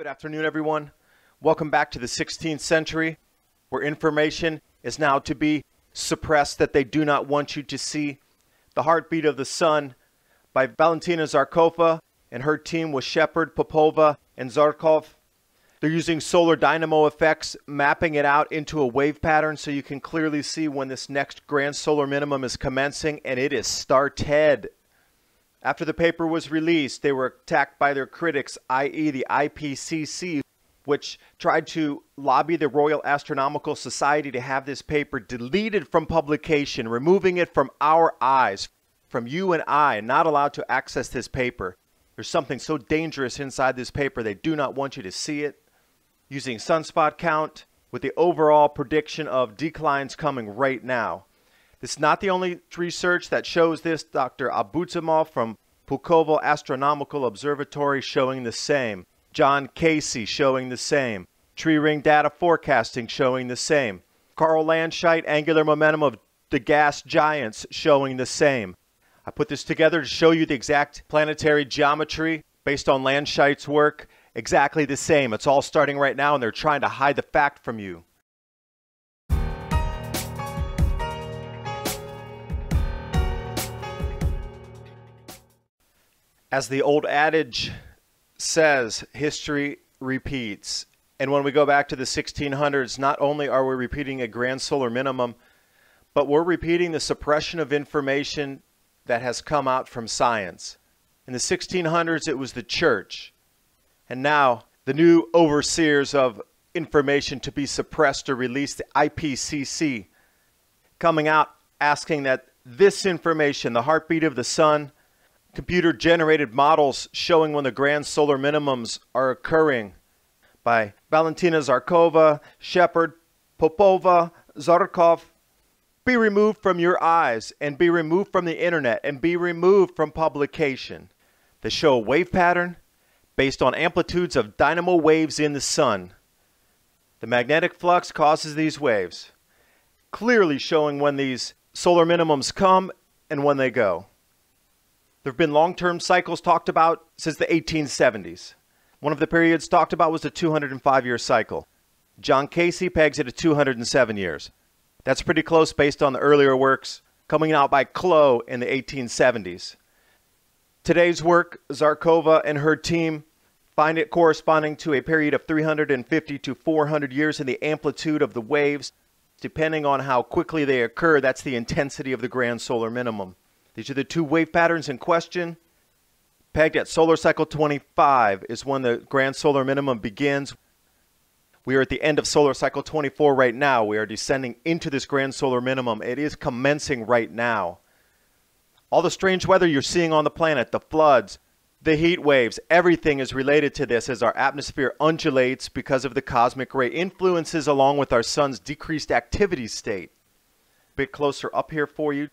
Good afternoon, everyone. Welcome back to the 16th century, where information is now to be suppressed that they do not want you to see. The Heartbeat of the Sun by Valentina Zharkova and her team with Shepherd, Popova, and Zharkov. They're using solar dynamo effects, mapping it out into a wave pattern so you can clearly see when this next grand solar minimum is commencing, and it is started. After the paper was released, they were attacked by their critics, i.e. the IPCC, which tried to lobby the Royal Astronomical Society to have this paper deleted from publication, removing it from our eyes, from you and I, not allowed to access this paper. There's something so dangerous inside this paper, they do not want you to see it. Using sunspot count with the overall prediction of declines coming right now. This is not the only research that shows this. Dr. Abutimov from Pulkovo Astronomical Observatory showing the same. John Casey showing the same. Tree ring data forecasting showing the same. Carl Landscheidt, angular momentum of the gas giants showing the same. I put this together to show you the exact planetary geometry based on Landscheidt's work. Exactly the same. It's all starting right now, and they're trying to hide the fact from you. As the old adage says, history repeats. And when we go back to the 1600s, not only are we repeating a grand solar minimum, but we're repeating the suppression of information that has come out from science. In the 1600s, it was the church. And now the new overseers of information to be suppressed or released, the IPCC, coming out asking that this information, the heartbeat of the sun, computer-generated models showing when the grand solar minimums are occurring by Valentina Zharkova, Shepherd, Popova, Zharkov, be removed from your eyes and be removed from the internet and be removed from publication. They show a wave pattern based on amplitudes of dynamo waves in the sun. The magnetic flux causes these waves, clearly showing when these solar minimums come and when they go. There have been long-term cycles talked about since the 1870s. One of the periods talked about was the 205-year cycle. John Casey pegs it at 207 years. That's pretty close based on the earlier works coming out by Kloe in the 1870s. Today's work, Zharkova and her team find it corresponding to a period of 350 to 400 years in the amplitude of the waves. Depending on how quickly they occur, that's the intensity of the grand solar minimum. These are the two wave patterns in question. Pegged at solar cycle 25 is when the grand solar minimum begins. We are at the end of solar cycle 24 right now. We are descending into this grand solar minimum. It is commencing right now. All the strange weather you're seeing on the planet, the floods, the heat waves, everything is related to this as our atmosphere undulates because of the cosmic ray influences along with our sun's decreased activity state. A bit closer up here for you.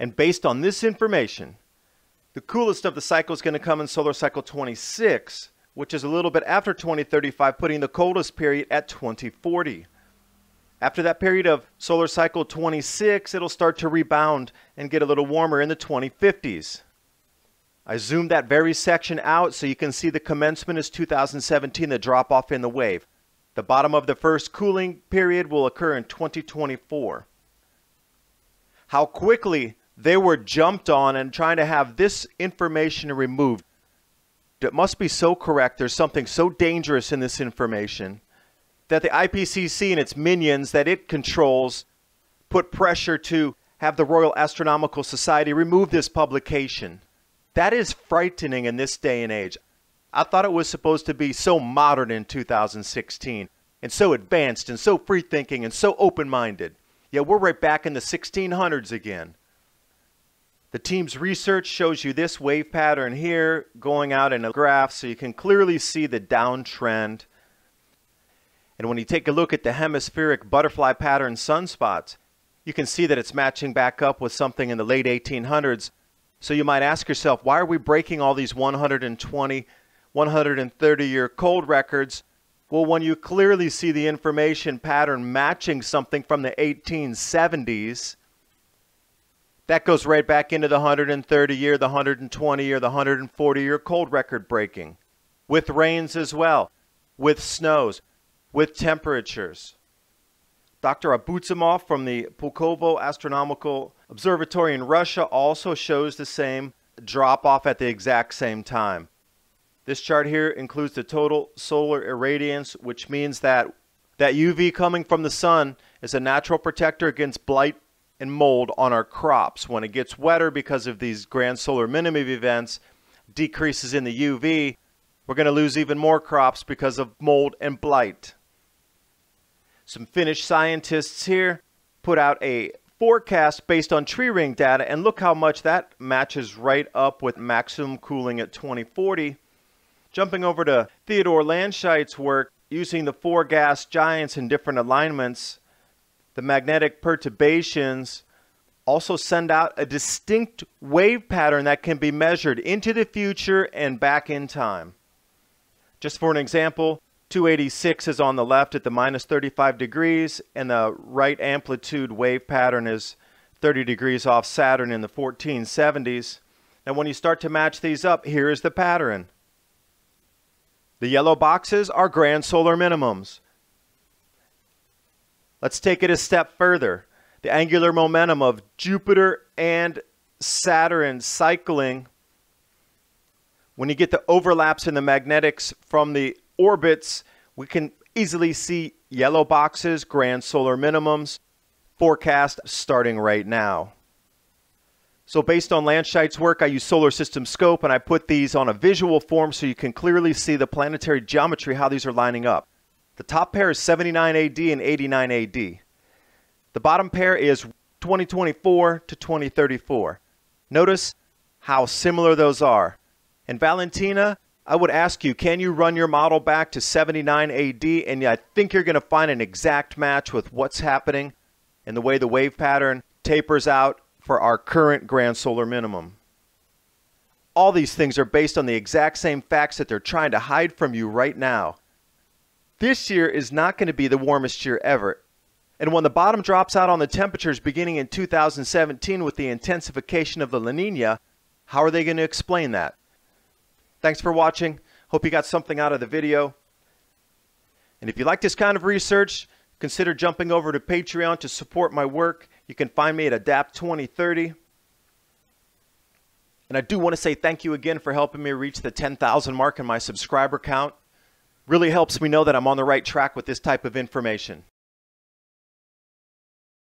And based on this information, the coolest of the cycle is going to come in solar cycle 26, which is a little bit after 2035, putting the coldest period at 2040. After that period of solar cycle 26, it'll start to rebound and get a little warmer in the 2050s. I zoomed that very section out so you can see the commencement is 2017, the drop off in the wave. The bottom of the first cooling period will occur in 2024. How quickly they were jumped on and trying to have this information removed. It must be so correct. There's something so dangerous in this information that the IPCC and its minions that it controls put pressure to have the Royal Astronomical Society remove this publication. That is frightening in this day and age. I thought it was supposed to be so modern in 2016 and so advanced and so free-thinking and so open-minded. Yeah, we're right back in the 1600s again. The team's research shows you this wave pattern here going out in a graph so you can clearly see the downtrend. And when you take a look at the hemispheric butterfly pattern sunspots, you can see that it's matching back up with something in the late 1800s. So you might ask yourself, why are we breaking all these 120, 130-year cold records? Well, when you clearly see the information pattern matching something from the 1870s, that goes right back into the 130-year, the 120-year, the 140-year cold record breaking. with rains as well, with snows, with temperatures. Dr. Abutimov from the Pulkovo Astronomical Observatory in Russia also shows the same drop-off at the exact same time. This chart here includes the total solar irradiance, which means that UV coming from the sun is a natural protector against blight and mold on our crops. When it gets wetter because of these grand solar minimum events, decreases in the UV, we're going to lose even more crops because of mold and blight. Some Finnish scientists here put out a forecast based on tree ring data, and look how much that matches right up with maximum cooling at 2040. Jumping over to Theodore Landschaidt's work using the four gas giants in different alignments, the magnetic perturbations also send out a distinct wave pattern that can be measured into the future and back in time. Just for an example, 286 is on the left at the -35 degrees, and the right amplitude wave pattern is 30 degrees off Saturn in the 1470s. And when you start to match these up, here is the pattern. The yellow boxes are grand solar minimums. Let's take it a step further. The angular momentum of Jupiter and Saturn cycling. When you get the overlaps in the magnetics from the orbits, we can easily see yellow boxes, grand solar minimums, forecast starting right now. So based on Landscheidt's work, I use Solar System Scope, and I put these on a visual form so you can clearly see the planetary geometry, how these are lining up. The top pair is 79 AD and 89 AD. The bottom pair is 2024 to 2034. Notice how similar those are. And Valentina, I would ask you, can you run your model back to 79 AD? And I think you're going to find an exact match with what's happening and the way the wave pattern tapers out for our current grand solar minimum. All these things are based on the exact same facts that they're trying to hide from you right now. This year is not going to be the warmest year ever. And when the bottom drops out on the temperatures beginning in 2017 with the intensification of the La Nina, how are they going to explain that? Thanks for watching. Hope you got something out of the video. And if you like this kind of research, consider jumping over to Patreon to support my work. You can find me at Adapt2030. And I do want to say thank you again for helping me reach the 10,000 mark in my subscriber count. Really helps me know that I'm on the right track with this type of information.